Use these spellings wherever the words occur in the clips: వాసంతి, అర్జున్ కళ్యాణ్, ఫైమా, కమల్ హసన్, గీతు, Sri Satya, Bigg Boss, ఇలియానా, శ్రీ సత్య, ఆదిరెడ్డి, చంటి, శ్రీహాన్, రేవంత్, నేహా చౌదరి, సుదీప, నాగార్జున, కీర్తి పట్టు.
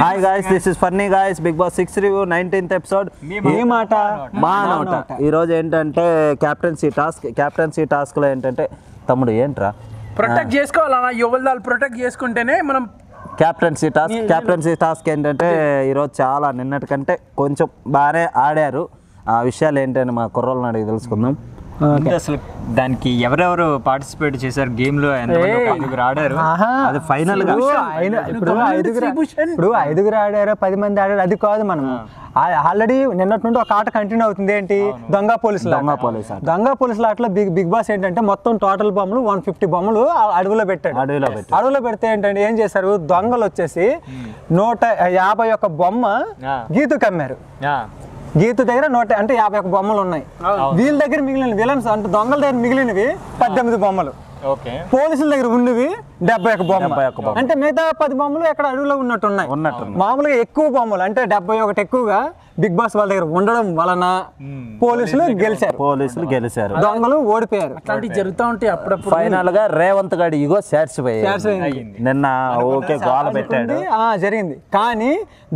Hi guys, this is Funny guys. Bigg Boss 6 review 19th episode. Mee mata maa nota. Ee roju entante captaincy task lo entante tamudu entra protect cheskovalana yovaldalu protect cheskuntene manam captaincy task entante ee roju chaala ninnati kante koncham baare aadaru aa vishayalu entane ma korralanu adigi telusukundam. అసలు దానికి ఎవరెవరు participate చేశారు game లో, ఎంతమంది ఐదుగురు ఆడారు, అది final గా ఇప్పుడు ఐదుగురు ఆడారు 10 మంది ఆడారు అది కాదు, మనం ఆల్రెడీ నిన్నటి నుండి ఒక ఆట కంటిన్యూ అవుతుంది. ఏంటి? దొంగ పోలీసులు ఆటలో బిగ్ బాస్ ఏంటంటే మొత్తం టోటల్ బొమ్మలు 150 బొమ్మలు అడవిలో పెడితే ఏంటంటే ఏం చేశారు, దొంగలు వచ్చేసి 151 బొమ్మ గీతుకి అమ్మారు. గీతు దగ్గర 151 బొమ్మలు ఉన్నాయి, వీళ్ళ దగ్గర మిగిలిన విలన్స్ అంటే దొంగల దగ్గర మిగిలినవి 18 బొమ్మలు, పోలీసుల దగ్గర ఉన్నవి 71 బొమ్మలు, అంటే మిగతా 10 బొమ్మలు ఎక్కడ అడవిలో ఉన్నట్టున్నాయి. మామూలుగా ఎక్కువ బొమ్మలు అంటే 71 ఎక్కువగా బిగ్ బాస్ వాళ్ళ దగ్గర ఉండడం వలన పోలీసులు గెలిచారు, దొంగలు ఓడిపోయారు. అట్లాంటివి జరుగుతూ ఉంటాయి అప్పుడప్పుడు. ఫైనల్ గా రేవంత్ గాడి ఇగో సాటిస్ఫైయింగ్ నిన్న ఓకే గోల పెట్టాడు, జరిగింది. కానీ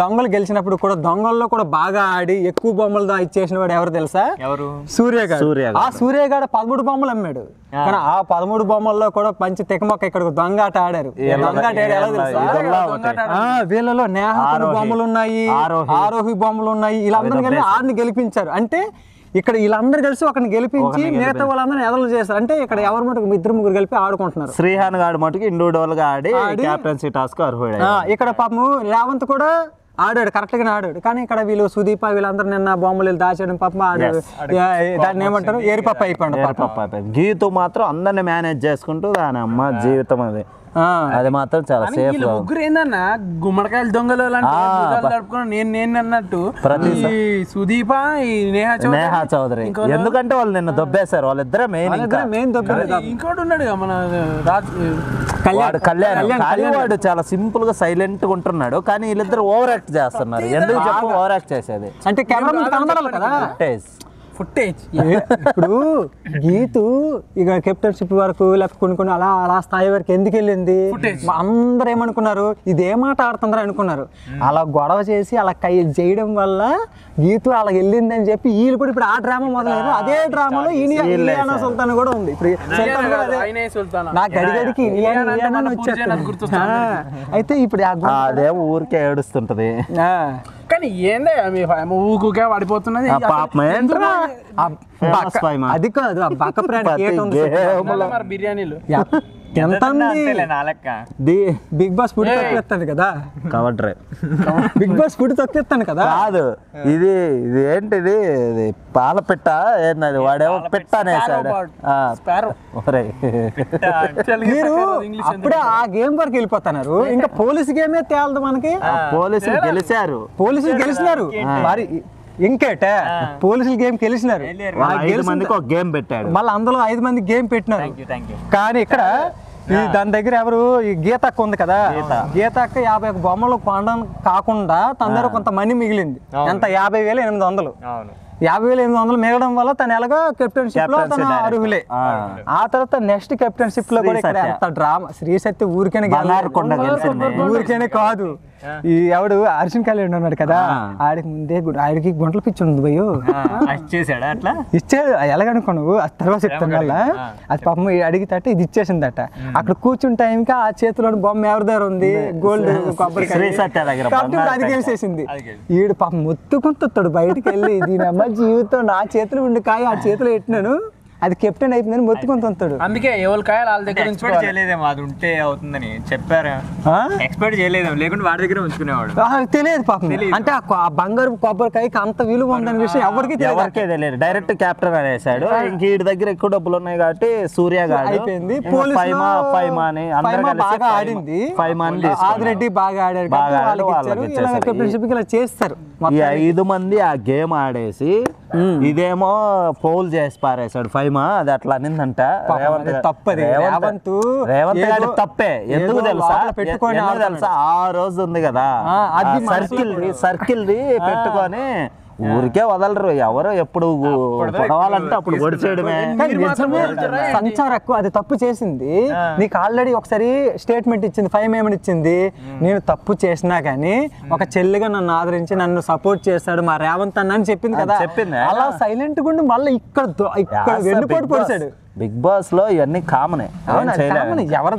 దొంగలు గెలిచినప్పుడు కూడా దొంగల్లో కూడా బాగా ఆడి ఎక్కువ బొమ్మలు ఇచ్చేసిన వాడు ఎవరు తెలుసా, సూర్యగాడు. ఆ సూర్యగాడు 13 బొమ్మలు అమ్మాడు, కానీ ఆ 13 బొమ్మల్లో కూడా మంచి తెకమొక్క ఇక్కడ దొంగ ఆట ఆడారు. వీళ్ళలో నేహాలు బొమ్మలు ఉన్నాయి, ఆరోహి బొమ్మలు ఉన్నాయి, ఇలా అందరూ కలిసి ఆడిని గెలిపించారు. అంటే ఇక్కడ వీళ్ళందరూ కలిసి ఒకరిని గెలిపించి మిగతా వాళ్ళందరూ ఎదలు చేస్తారు. అంటే ఇక్కడ ఎవరి మటుకు ఇద్దరు ముగ్గురు కలిపి ఆడుకుంటున్నారు. శ్రీహాన్ గారి మటుకు ఇండివిడ్యువల్ గా ఆడి కెప్టెన్సీ టాస్క్ అర్హుడు. ఇక్కడ పాపము రేవంత్ కూడా ఆడాడు, కరెక్ట్ గానే ఆడాడు. కానీ ఇక్కడ వీళ్ళు సుదీప వీళ్ళందరూ నిన్న బొమ్మలు దాచడం పాపం ఆడాడు, దాన్ని ఏమంటారు ఏరిపప్ప అయిపోయాడు. గీతు మాత్రం అందరిని మేనేజ్ చేసుకుంటూ దాని అమ్మ జీవితం అది అది మాత్రం చాలా సేఫ్. ముగ్గురు ఏందన్నా గుమ్మడికాయల దొంగలు అన్నట్టు సుదీప నేహా చౌదరి, ఎందుకంటే వాళ్ళు నిన్న దొబ్బేశారు, వాళ్ళిద్దరే మెయిన్ దొబ్బేశారు. ఇంకోటి ఉన్నాడు మన కళ్యాణ్, చాలా సింపుల్ గా సైలెంట్ గా ఉంటున్నాడు, కానీ వీళ్ళిద్దరు ఓవర్ యాక్ట్ చేస్తున్నారు. ఎందుకు చెప్పు ఓవర్ యాక్ట్ చేసేది అంటే ఫుటేజ్. ఇప్పుడు గీతు ఇక కెప్టెన్షిప్ వరకు లేకపోతే కొనుక్కుని అలా స్థాయి వరకు ఎందుకు వెళ్ళింది, అందరూ ఏమనుకున్నారు ఇదేమాట ఆడుతుందరని అనుకున్నారు. అలా గొడవ చేసి అలా కై చేయడం వల్ల గీతు అలా వెళ్ళింది అని చెప్పి వీళ్ళు కూడా ఇప్పుడు ఆ డ్రామా మొదలయ్యారు. అదే డ్రామాలో ఇలియానా సుల్తాన్ కూడా ఉంది. నాకు గడిగడికి అయితే ఇప్పుడు అదే ఊరికే ఏడుస్తుంటది, కానీ ఏందే ఊకే పడిపోతున్నది. అది కాదు, పక్క ప్రాణి బిర్యానీలు బిగ్ బాస్ ఫుడ్ తొక్కేస్తాను కదా, కవడ్రే బిగ్ బాస్ ఫుడ్ తొక్కేస్తాను కదా. కాదు ఇది ఏంటిది, ఇది పాల పిట్ట ఏంటది, వాడేమో పిట్ట అనేసాడు. మీరు అప్పుడే ఆ గేమ్ వరకు వెళ్ళిపోతున్నారు, ఇంకా పోలీసు గేమే తేలదు మనకి. పోలీసులు గెలిచినారు మరి ఇంకేట, పోలీసులు గేమ్ గెలిచినారు, మళ్ళీ అందులో 5 మంది గేమ్ పెట్టినారు. కానీ ఇక్కడ దాని దగ్గర ఎవరు, ఈ గీత అక్క ఉంది కదా, గీత అక్క 51 బొమ్మలు కొనడం కాకుండా తన దగ్గర కొంత మనీ మిగిలింది, ఎంత 50,800. 5800 మిగలడం వల్ల తను ఎలాగో కెప్టెన్షిప్ లో తన అర్హులే. ఆ తర్వాత నెక్స్ట్ కెప్టెన్షిప్ లో కూడా ఎంత డ్రామా, శ్రీ సత్య ఊరికైనా కాదు. ఈ ఎవడు అర్జున్ కళ్యాణ్ ఉన్నాడు కదా, ఆడికి ముందే ఆడికి గుంటల పిచ్చి ఉంది, భయో ఇచ్చేసాడు అట్లా ఇచ్చాడు ఎలాగనుకున్నావు. ఆ తర్వాత చెప్తాను వల్ల అది పాపం అడిగితే ఇది ఇచ్చేసిందట. అక్కడ కూర్చున్న టైంకి ఆ చేతిలో బొమ్మ ఎవరి దగ్గర ఉంది, గోల్డ్ కొబ్బరి అది గెలిచేసింది. వీడు పాపం మొత్తుకుంటుతాడు బయటకు వెళ్ళి, దీనమ్మ జీవితం నా చేతులు ఉండి కాయ ఆ చేతిలో పెట్టినాను, అది కెప్టెన్ అయిపోయిందని మొత్తుకొని తంతాడు. అందుకే ఎవరి కాయలు వాళ్ళ దగ్గర ఎక్స్పెక్ట్ చేయలేదేమో, అది ఉంటే అవుతుందని చెప్పారు, ఎక్స్పెక్ట్ చేయలేదేమో, లేకుంటే వాడి దగ్గర ఉంచుకునేవాడు. తెలియదు పాపం, అంటే ఆ బంగారు కొబ్బరికాయకి అంత విలువ ఉందనే విషయం ఎవరికీ తెలియదు. డైరెక్ట్ కెప్టెన్ అనేసాడు. ఇంక వీడి దగ్గర ఎక్కువ డబ్బులు ఉన్నాయి కాబట్టి సూర్య గాడు అయిపోయింది, బాగా ఆడింది, ఆది రెడ్డి బాగా ఆడారు. చేస్తారు 5 మంది ఆ గేమ్ ఆడేసి ఇదేమో ఫౌల్ చేసి పారేసాడు ఫైమా, అది అట్లా నిందంట. రేవంత్ గారి తప్పే, ఎందుకు తెలుసా, ఆ రోజు ఉంది కదా సర్కిల్ ది పెట్టుకొని ఊరికే వదలరు ఎవరు ఎప్పుడు పడవాలంటే అప్పుడు వడిచేయడమే సంచారకు అది తప్పు చేసింది నీకు ఆల్రెడీ ఒకసారి స్టేట్మెంట్ ఇచ్చింది ఫైమ్ ఏమని ఇచ్చింది నేను తప్పు చేసినా కానీ ఒక చెల్లిగా నన్ను ఆదరించి నన్ను సపోర్ట్ చేశాడు మా రేవంత్ అన్న అని చెప్పింది కదా అలా సైలెంట్ గుండి మళ్ళీ ఇక్కడ వెన్నుపోటు పొడిచాడు బిగ్ బాస్ లో ఇవన్నీ కామనే గెలవాలి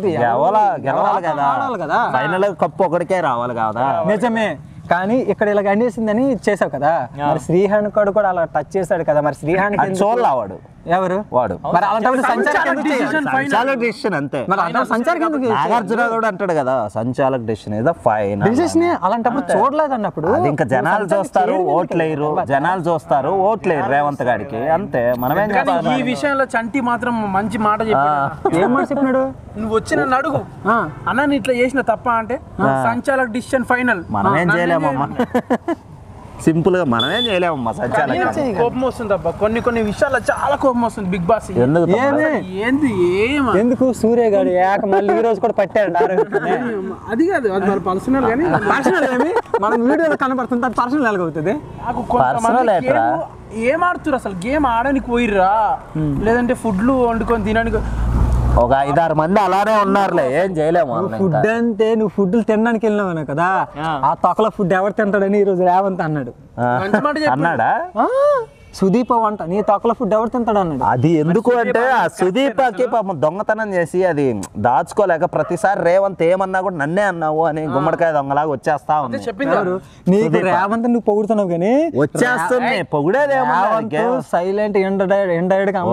కదా ఫైనల్ కప్పు ఒకరికే రావాలి కదా నిజమే కానీ ఇక్కడ ఇలా గండేసిందని చేసావు కదా మరి శ్రీహాన్ కాడు కూడా అలా టచ్ చేశాడు కదా మరి శ్రీహాన్ చోళ్ళవాడు ఎవరు వాడు మరి అలాంటి సంచాలక డిసిషన్ అంతే మరి అలా సంచాలక నాగార్జున కూడా అంటాడు కదా సంచాలక డిసిషన్ ఏదో ఫైనల్ డిసిషన్ అలాంటప్పుడు చూడలేదు అన్నప్పుడు ఇంకా జనాలు చూస్తారు ఓట్లేరు జనాలు చూస్తారు ఓట్లేరు రేవంత్ గారికి అంతే మనమేం చేస్తాం ఈ విషయంలో చంటి మాత్రం మంచి మాట చెప్పాడు ఏం మాట చెప్పాడు నువ్వు వచ్చిన నడుగు అన్న నేను ఇట్లా చేసిన తప్ప అంటే సంచాలక డిసిషన్ ఫైనల్ మనమేం చేయలేమమ్మా సింపుల్ గా మనమేం చేయలేమమ్మా సంచాలక కోపం వస్తుంది అబ్బా కొన్ని కొన్ని విషయాల్లో చాలా కోపం వస్తుంది బిగ్ బాస్ ఎందుకు సూర్య గారు ఏక మళ్ళీ ఈ రోజు కూడా పట్టాడు అది కాదు అది మన పర్సనల్ కానీ పర్సనల్ ఏమి మనం వీడియోలో కనబడుతుంది అది పర్సనల్ ఎలాగవుతుంది నాకు పర్సనల్ ఏట్రా ఏం ఆడుతురు అసలు గేమ్ ఆడడానికి పోయిర్రా లేదంటే ఫుడ్లు వండుకొని తినడానికి ఒక ఐదారు మంది అలానే ఉన్నారులే ఏం చేయలేము ఫుడ్ అంటే నువ్వు ఫుడ్ తినడానికి వెళ్ళినావు కదా ఆ తొక్కల ఫుడ్ ఎవరు తింటాడని ఈ రోజు రేవంత్ అన్నాడు అన్నాడా సుదీప వంట నీ తొక్కల ఫుడ్ ఎవరు తింటాడు అన్నాడు అది ఎందుకు అంటే ఆ సుదీపకి పాపం దొంగతనం చేసి అది దాచుకోలేక ప్రతిసారి రేవంత్ ఏమన్నా కూడా నన్నే అన్నావు అని గుమ్మడికాయ దొంగలాగా వచ్చేస్తా ఉంది చెప్పినారు నీకు రేవంత్ నువ్వు పొగుడుతున్నావు కానీ వచ్చేస్తుంది పొగుడేదేమంటే సైలెంట్ ఎండైడ్ గా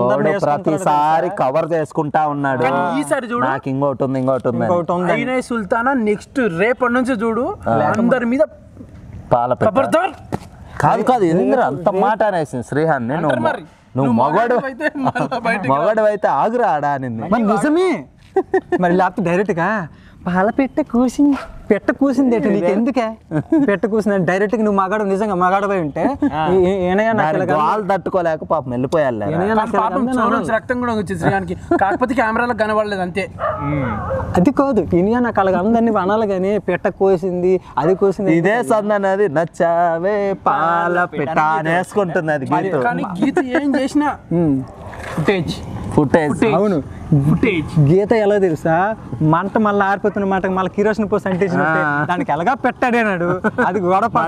ప్రతిసారి కవర్ చేసుకుంటా ఉన్నాడు ఈసారి చూడు నాకు ఇంకోటి ఉంది ఇంకోటి సుల్తానా నెక్స్ట్ రేపటి నుంచి చూడు అందరి మీద కాదు కాదు ఎందుకు అంత మాట అనేసింది శ్రీహాన్ నువ్వు మగవాడవైతే ఆగురాడా అనింది మరి నిజమే మరి లేకపోతే డైరెక్ట్ గా పాల పెట్ట కూసింది నీకు ఎందుకే పెట్ట కూసింది డైరెక్ట్ గా నువ్వు మగాడు నిజంగా మగాడవై ఉంటే వాళ్ళు తట్టుకోలేక పాపం వెళ్ళిపోయాలి రక్తం కూడా వచ్చింది శ్రీహాన్కి కాకపోతే కెమెరాలో కనబడలేదు అంతే అది కాదు ఇనియా నాకు అలాగ అందరినీ అనాలి కానీ పెట్ట కోసింది అది కోసింది ఇదే సంద అనేది నచ్చావే పాల పెట్ట వేసుకుంటుంది అది గీత ఏం చేసినా ఫుటేజ్ గీత ఎలా తెలుసా మంట మళ్ళీ ఆరిపోతున్న మంటకు మళ్ళీ కిరోసిన్ పోసి అంటించిన దానికి ఎలాగా పెట్టాడేనాడు అది గొడవ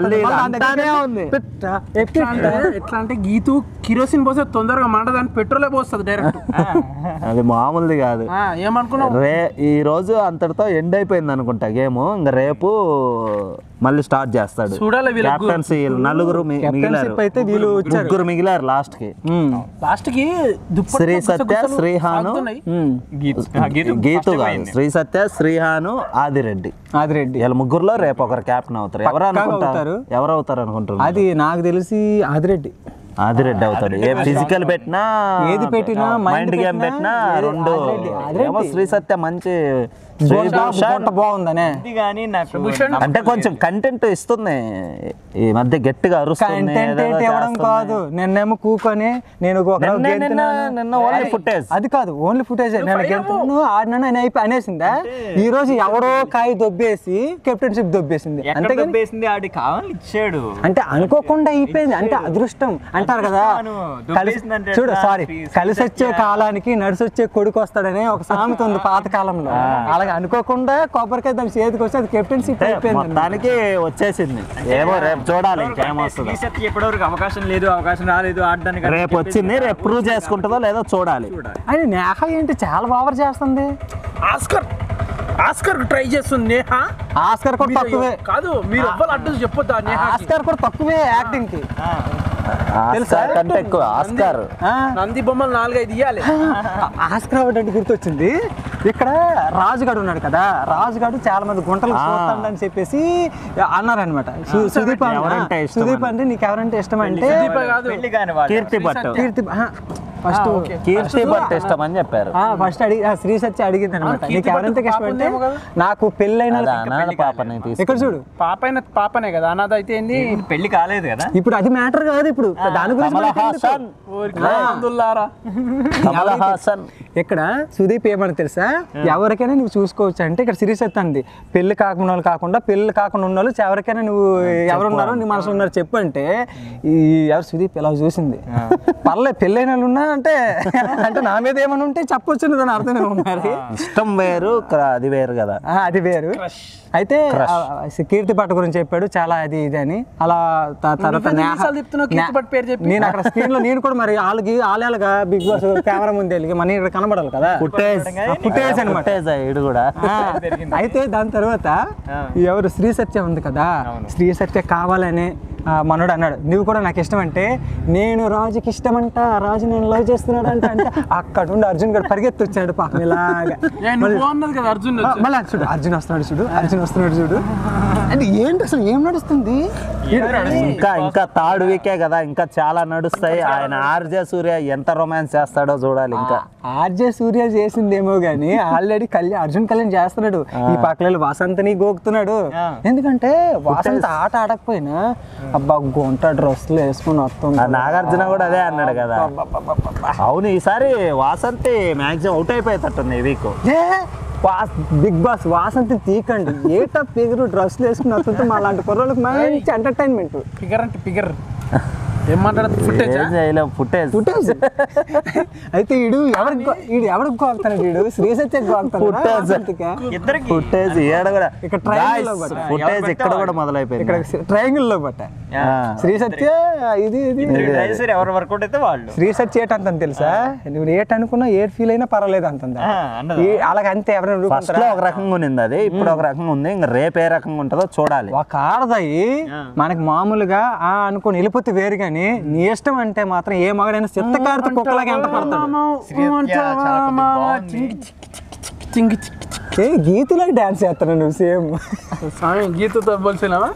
ఎట్లా అంటే గీతు కిరోసిన్ పోసే తొందరగా మంట దాన్ని పెట్రోలే పోస్తుంది డైరెక్ట్ అది మామూలుది కాదు ఏమనుకున్నావు ఈ రోజు అంతటితో ఎండ్ అయిపోయింది అనుకుంటా గేమ్ ఇంకా రేపు మళ్ళీ స్టార్ట్ చేస్తాడు చూడాలి కెప్టెన్సీ నలుగురు ముగ్గురు మిగిలారు లాస్ట్ కి శ్రీ సత్య శ్రీహాను గీతు కాదు శ్రీ సత్య శ్రీహాను ఆదిరెడ్డి వీళ్ళ ముగ్గురులో రేపు ఒకరు కెప్టెన్ అవుతారు ఎవరు అవుతారు అనుకుంటున్నారు అది నాకు తెలిసి ఆదిరెడ్డి అవుతాడు ఏ ఫిజికల్ పెట్టినా ఏది పెట్టినా మైండ్ గేమ్ పెట్టినా రెండు శ్రీ సత్య మంచి అంటే కొంచెం కంటెంట్ ఇస్తుంది ఈ మధ్య గట్టిగా అరుస్తుంది కాదు నిన్నేమో కూకొని నేను అది కాదు ఓన్లీ ఫుటేజ్ అనేసిందా ఈ రోజు ఎవడో కాయ దొబ్బేసి కెప్టెన్షిప్ దొబ్బేసింది అంటే అనుకోకుండా అయిపోయింది అంటే అదృష్టం అంటారు కదా చూడు సారీ కలిసి వచ్చే కాలానికి నడిసి వచ్చే కొడుకు వస్తాడని ఒక సామెత ఉంది పాతకాలంలో అలాగే అనుకోకుండా కొబ్బరికాయ దాని చేతికి వచ్చి అది కెప్టెన్షిప్ అయిపోయింది దానికి వచ్చేసింది ఏమో రేపు చూడాలి ఇంకేమొస్తుంది ఎప్పటివరకు అవకాశం రాలేదు ఆడడానికి రేపు వచ్చింది రేపు ప్రూవ్ చేసుకుంటుందో లేదో చూడాలి అని నేహా ఏంటి చాలా పవర్ చేస్తుంది ఆస్కర్ ట్రై చేస్తుంది ఆస్కర్ కూడా తక్కువే కాదు మీరు ఎవ్వరు అడ్డు చెప్పొద్దా ఆస్కర్ కూడా తక్కువే యాక్టింగ్ కి నంది బొమ్మలు నాలుగైదు ఇవ్వాలి ఆస్కర్ అవ్వడానికి గుర్తొచ్చింది ఇక్కడ రాజుగాడు ఉన్నాడు కదా రాజుగాడు చాలా మంది గుంటలు అని చెప్పేసి అన్నారు అనమాట సుదీప్ అంటే నీకు ఎవరంటే ఇష్టం అంటే फस्ट कीर्ति बट इष्टम అని చెప్పారు ఆ ఫస్ట్ అడిగి శ్రీ సత్య అడిగిందన్నమాట నీకు ఎవరంత కష్టపంటే నాకు పెళ్ళైన అనాథ పాపనే తీసుకు ఇక్కడ చూడు పాపైన పాపనే కదా అనాథ అయితే ఏంది పెళ్లి కాలేదు కదా ఇప్పుడు అది మ్యాటర్ కాదు ఇప్పుడు దాని గురించి హసన్ ఓర్కి అల్హమ్దుల్లారా కమల్ హసన్ ఇక్కడ సుదీప్ ఏమను తెలుసా ఎవరికైనా నువ్వు చూసుకోవచ్చు అంటే ఇక్కడ శ్రీ సత్య అంది పెళ్లి కాకునోళ్ళు కాకుండా పెళ్లి కాకున ఉన్నోళ్ళు ఎవరికైనా నువ్వు ఎవరు ఉన్నారో నీ మనసులో ఉన్నారు చెప్పు అంటే ఈ ఎవరు సుదీప్ ఎలా చూసింది పర్లే పెళ్ళైనోళ్ళు ఉన్నా అంటే అంటే నా మీద ఏమను ఉంటే చెప్పొచ్చును దాని అర్థమే ఉన్నారు ఇష్టం వేరు అది వేరు కదా ఆ అది వేరు అయితే కీర్తి పట్టు గురించి చెప్పాడు చాలా అది ఇది అని అలా తర్వాత కీర్తి పట్టు పేరు చెప్పి నేను అక్కడ స్క్రీన్ లో నేను కూడా మరి ఆలగి ఆలయాలగా బిగ్ బాస్ కెమెరా ముందు వెళ్ళి మన ఇక్కడ కనబడాలి కదా ఫుటేజ్ అన్నమాట ఇది కూడా అయితే దాని తర్వాత ఎవరు శ్రీ సత్య ఉంది కదా శ్రీ సత్య కావాలనే మనోడు అన్నాడు నువ్వు కూడా నాకు ఇష్టం అంటే నేను రాజుకి ఇష్టం అంట రాజు నేను లవ్ చేస్తున్నాడు అంటే అంటే అక్కడ నుండి అర్జున్ గారు పరిగెత్తి వచ్చాడు పాపం ఇలాగా మళ్ళీ చూడు అర్జున్ వస్తున్నాడు చూడు అర్జున్ వస్తున్నాడు చూడు అంటే ఏంటి అసలు ఏం నడుస్తుంది ఇంకా ఇంకా థర్డ్ వీకే కదా ఇంకా చాలా నడుస్తాయి ఆయన ఆర్జే సూర్య ఎంత రొమాన్స్ చేస్తాడో చూడాలి ఇంకా ఆర్జే సూర్య చేసిందేమో గానీ ఆల్రెడీ అర్జున్ కళ్యాణ్ చేస్తున్నాడు ఈ పక్కల వాసంతని గోకుతున్నాడు ఎందుకంటే వాసంత ఆట ఆడకపోయినా అబ్బా గొంట డ్రెస్లు వేసుకుని వస్తుంది నాగార్జున కూడా అదే అన్నాడు కదా అవును ఈసారి వాసంతి మ్యాక్సిమం అవుట్ అయిపోయేటట్టుంది ఈ వీక్ బిగ్ బాస్ వాసంతి తీకండి ఏటా ఫిగర్ డ్రెస్లు వేసుకుని వస్తుంటే మా లాంటి కుర్రోళ్ళకి మంచి ఎంటర్టైన్మెంట్ ఫిగర్ అంటే ఫిగర్ అయితే వీడు ఎవరికి కోరుతాడు వీడు శ్రీసత్య ఇక్కడ కూడా మొదలైపోయింది ఇక్కడ ట్రయాంగిల్ లో బట్ట శ్రీసత్య ఇది ఎవరు వర్కౌట్ అయితే వాళ్ళు శ్రీసత్య ఏట అంత తెలుసా నువ్వు ఏట అనుకున్నా ఏ ఫీల్ అయినా పర్వాలేదు అంతంది అలాగే అంతే ఎవరైనా ఒక రకంగా ఉంది అది ఇప్పుడు ఒక రకంగా ఉంది ఇంకా రేపు ఏ రకంగా ఉంటుందో చూడాలి ఒక ఆడదాయి మనకి మామూలుగా ఆ అనుకుని వెళ్ళిపోతే వేరు కానీ నీ ఇష్టం అంటే మాత్రం ఏ మగడైనా చిత్తకారుతో కుక్కలాగా ఎంత పడతాడు ఏ గీతులో డాన్స్ చేస్తాను నువ్వు సేమ్ సారీ గీతుతో పోల్సినావా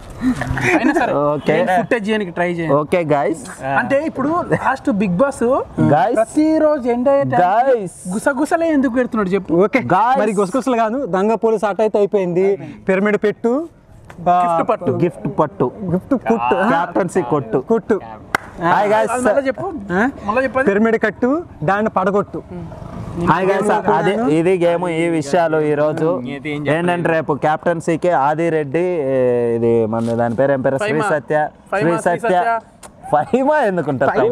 అయినా సరే ఓకే ఫుటేజ్ చేయడానికి ట్రై చేయండి ఓకే గైస్ అంటే ఇప్పుడు లాస్ట్ బిగ్ బాస్ గైస్ ప్రతి రోజు ఎండ్ అయ్యేట గైస్ గుసగుసలే ఎందుకు పెడుతున్నాడు చెప్పు ఓకే మరి గుసగుసలు కాదు దంగ పోలీస్ ఆట అయితే అయిపోయింది పిరమిడ్ పెట్టు పిరమిడ్ కట్టు దాన్ని పడగొట్టు అదే ఇది గేమ్ ఈ విషయాలు ఈ రోజు ఏంటంటే రేపు కెప్టెన్సీకి ఆది రెడ్డి ఇది మన దాని పేరు ఏం పేరు శ్రీ సత్య ఫైమా ఎందుకుంటారు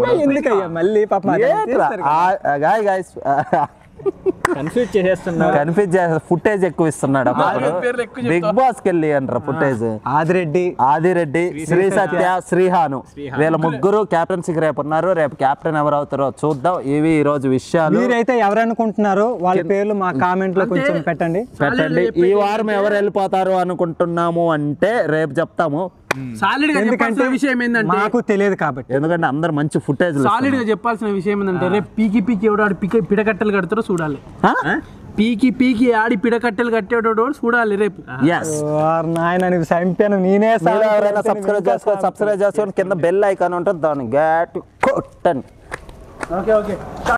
మళ్ళీ ఫుటేజ్ ఎక్కువ ఇస్తున్నాడు బిగ్ బాస్ కెళ్ళి అంటారు ఫుటేజ్ ఆదిరెడ్డి శ్రీ సత్య శ్రీహాను వీళ్ళ ముగ్గురు కెప్టెన్సీకి రేపు ఉన్నారు రేపు కెప్టెన్ ఎవరు అవుతారో చూద్దాం ఇవి ఈ రోజు విషయాలు మీరైతే ఎవరనుకుంటున్నారో వాళ్ళ పేర్లు మా కామెంట్ లో కొంచెం పెట్టండి ఈ వారం ఎవరు వెళ్ళిపోతారు అనుకుంటున్నాము అంటే రేపు చెప్తాము ఎందుకంటే విషయం ఏంటంటే నాకు తెలియదు కాబట్టి ఎందుకంటే అందరు మంచి ఫుటేజ్ సాలిడ్ గా చెప్పాల్సిన విషయం ఏంటంటే రేపు పీకి ఎవడాడు పిడకట్టలు కడతారో చూడాలి పీకి ఆడి పిడకట్టెలు కట్టేటోడు చూడాలి రేపు నేనే సబ్స్క్రైబ్ చేసుకోండి కింద బెల్ ఐకాన్ ఉంటుంది దాన్ని గట్టి కొట్టండి.